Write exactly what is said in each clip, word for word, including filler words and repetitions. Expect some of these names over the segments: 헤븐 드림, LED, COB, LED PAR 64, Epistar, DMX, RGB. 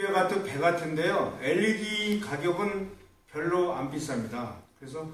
육백 와트 배 같은데요. 엘이디 가격은 별로 안 비쌉니다. 그래서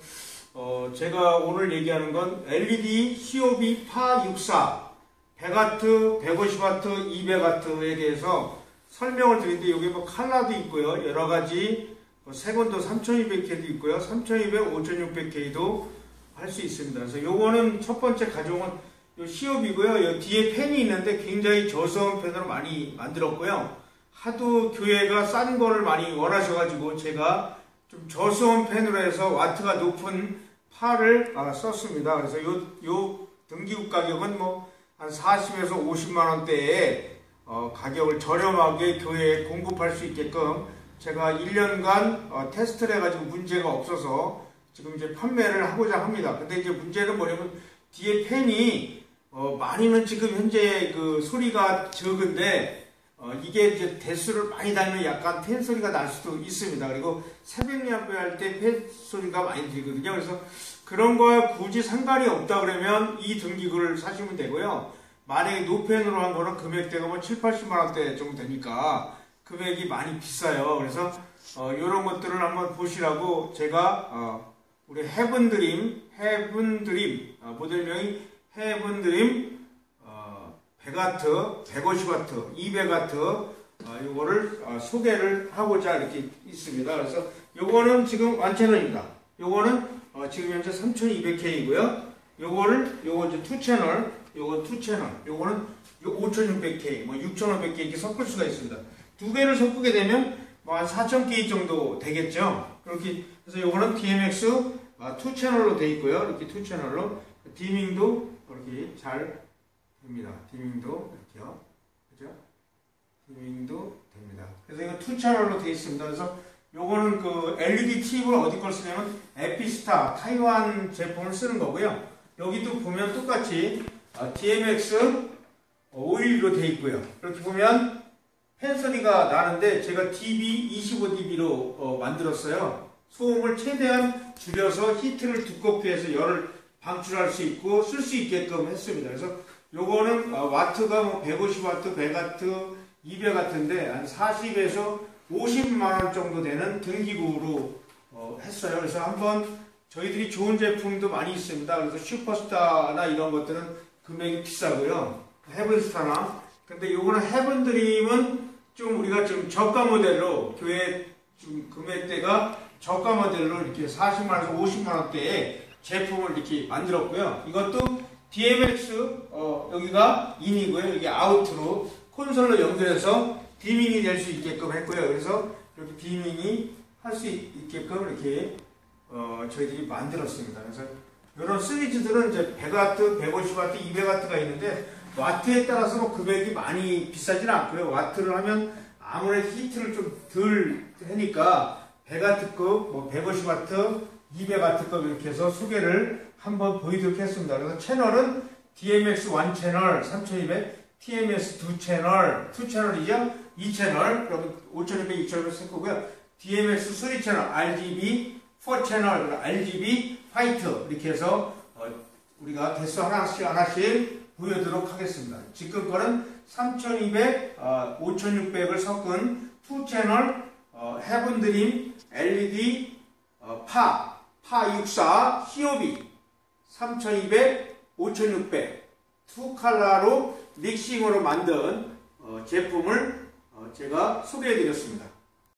어 제가 오늘 얘기하는 건 엘이디 씨오비 파 육십사 백 와트, 백오십 와트, 이백 와트에 대해서 설명을 드리는데, 여기 뭐 칼라도 있고요. 여러 가지 뭐 색온도 삼천이백 케이도 있고요. 삼천이백, 오천육백 케이도 할 수 있습니다. 그래서 요거는 첫 번째 가져온 요 시옵이고요. 요 뒤에 팬이 있는데 굉장히 저소음 팬으로 많이 만들었고요. 하도 교회가 싼 거를 많이 원하셔가지고 제가 좀 저소음 팬으로 해서 와트가 높은 파를 썼습니다. 그래서 요, 요 등기구 가격은 뭐 한 사십에서 오십만 원대에 어, 가격을 저렴하게 교회에 공급할 수 있게끔 제가 일 년간 어, 테스트를 해가지고 문제가 없어서 지금 이제 판매를 하고자 합니다. 근데 이제 문제는 뭐냐면 뒤에 팬이 어, 많이는 지금 현재 그 소리가 적은데 어, 이게 이제 대수를 많이 달면 약간 팬 소리가 날 수도 있습니다. 그리고 삼백 밀리암페어 할 때 팬 소리가 많이 들거든요. 그래서 그런 거에 굳이 상관이 없다 그러면 이 등기구를 사시면 되고요. 만약에 노펜으로 한 거는 금액대가 뭐 칠팔십만 원대 정도 되니까 금액이 많이 비싸요. 그래서 어, 이런 것들을 한번 보시라고 제가 어, 우리 헤븐 드림, 헤븐 드림 어, 모델명이 헤븐 드림 어, 백 와트, 백오십 와트, 이백 와트 어, 요거를 어, 소개를 하고자 이렇게 있습니다. 그래서 요거는 지금 완채널입니다. 요거는 어, 지금 현재 삼천이백 케이고요. 요거를 요거 이제 투 채널, 요거 투 채널, 요거는 오천육백 케이, 뭐 육천오백 케이 이렇게 섞을 수가 있습니다. 두 개를 섞게 되면 뭐 한 사천 케이 정도 되겠죠. 그렇게 그래서 요거는 디엠엑스 투 채널로 돼 있고요. 이렇게 투 채널로 디밍도 이렇게 잘 됩니다. 디밍도 이렇게요, 그죠? 디밍도 됩니다. 그래서 이거 투 채널로 돼 있습니다. 그래서 요거는 그 엘이디 팁을 어디 걸 쓰냐면 에피스타 타이완 제품을 쓰는 거고요. 여기도 보면 똑같이 디엠엑스 오일로 돼 있고요. 이렇게 보면 팬 소리가 나는데 제가 디비 이십오 디비로 만들었어요. 소음을 최대한 줄여서 히트를 두껍게 해서 열을 방출할 수 있고 쓸 수 있게끔 했습니다. 그래서 요거는 와트가 뭐 백오십 와트, 백 와트, 이백 와트인데 한 사십에서 오십만 원 정도 되는 등기구로 어, 했어요. 그래서 한번 저희들이 좋은 제품도 많이 있습니다. 그래서 슈퍼스타나 이런 것들은 금액이 비싸고요. 헤븐스타나. 근데 요거는 헤븐드림은 좀 우리가 좀 저가 모델로 교회 좀 금액대가 저가 모델로 이렇게 사십만 원에서 오십만 원대에 제품을 이렇게 만들었고요. 이것도 디엠엑스 어, 여기가 인이고요. 여기 아웃으로 콘솔로 연결해서 디밍이 될 수 있게끔 했고요. 그래서 이렇게 디밍이 할 수 있게끔 이렇게 어 저희들이 만들었습니다. 그래서 이런 시리즈들은 이제 백 와트, 백오십 와트, 이백 와트가 있는데 와트에 따라서 뭐 금액이 많이 비싸진 않고요. 와트를 하면 아무래도 히트를 좀 덜 하니까 백 와트급, 뭐 백오십 와트, 이백 와트급 이렇게 해서 소개를 한번 보이도록 했습니다. 그래서 채널은 디엠엑스 일 채널, 삼천이백, 티엠에스 이 채널, 이 채널이죠? 이 채널, 그럼 오천이백, 육천이백 쓸 거고요. 디엠엑스 삼 채널, 알지비 사 채널, 알지비 화이트 이렇게 해서 어, 우리가 대수 하나씩 하나씩 보여드리도록 하겠습니다. 지금 거는 삼천이백, 어, 오천육백을 섞은 이 채널 어, 헤븐 드림 엘이디 어, 파, 파 육십사, 씨오비 삼천이백, 오천육백 두 컬러로 믹싱으로 만든 어, 제품을 제가 소개해드렸습니다.